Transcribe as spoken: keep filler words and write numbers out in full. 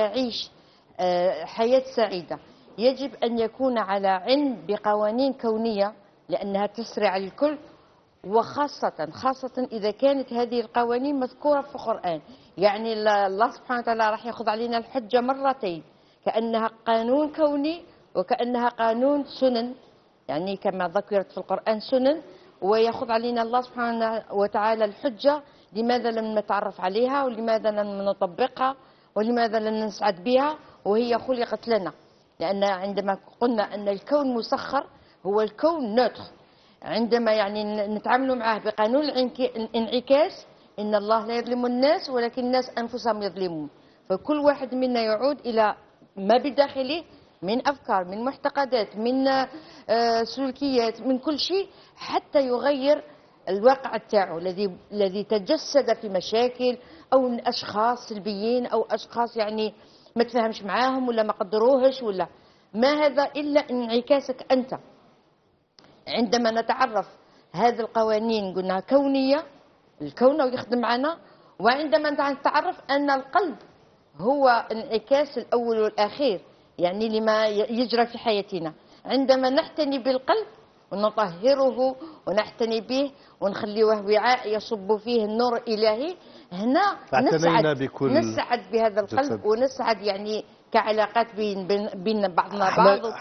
يعيش حياة سعيدة يجب أن يكون على علم بقوانين كونية لأنها تسري على الكل، وخاصة خاصة إذا كانت هذه القوانين مذكورة في القرآن. يعني الله سبحانه وتعالى راح يأخذ علينا الحجة مرتين، كأنها قانون كوني وكأنها قانون سنن، يعني كما ذكرت في القرآن سنن، ويأخذ علينا الله سبحانه وتعالى الحجة لماذا لم نتعرف عليها ولماذا لم نطبقها ولماذا لن نسعد بها وهي خلقت لنا. لأن عندما قلنا أن الكون مسخر، هو الكون نوتر، عندما يعني نتعامل معه بقانون الانعكاس، إن الله لا يظلم الناس ولكن الناس أنفسهم يظلمون، فكل واحد منا يعود إلى ما بداخله من أفكار، من معتقدات، من سلوكيات، من كل شيء، حتى يغير الواقع تاعه الذي الذي تجسد في مشاكل أو من أشخاص سلبيين أو أشخاص يعني ما تفهمش معاهم ولا ما قدروهش ولا ما هذا، إلا انعكاسك أنت. عندما نتعرف هذه القوانين قلنا كونية، الكون ويخدم معنا، وعندما نتعرف أن القلب هو انعكاس الأول والأخير يعني لما يجرى في حياتنا، عندما نحتني بالقلب ونطهره ونحتني به ونخليه وعاء يصب فيه النور الإلهي، هنا نسعد, نسعد بهذا القلب ونسعد يعني كعلاقات بين بين بعضنا بعض.